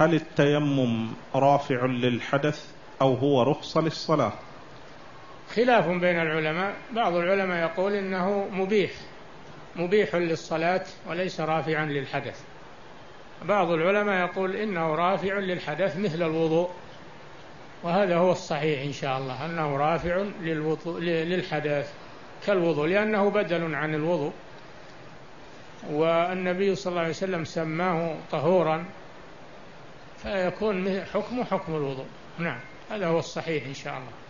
هل التيمم رافع للحدث أو هو رخصة للصلاة؟ خلاف بين العلماء، بعض العلماء يقول إنه مبيح للصلاة وليس رافعا للحدث، بعض العلماء يقول إنه رافع للحدث مثل الوضوء، وهذا هو الصحيح إن شاء الله أنه رافع للحدث كالوضوء، لأنه بدل عن الوضوء، والنبي صلى الله عليه وسلم سماه طهورا، فيكون حكمه حكم الوضوء. نعم، هذا هو الصحيح إن شاء الله.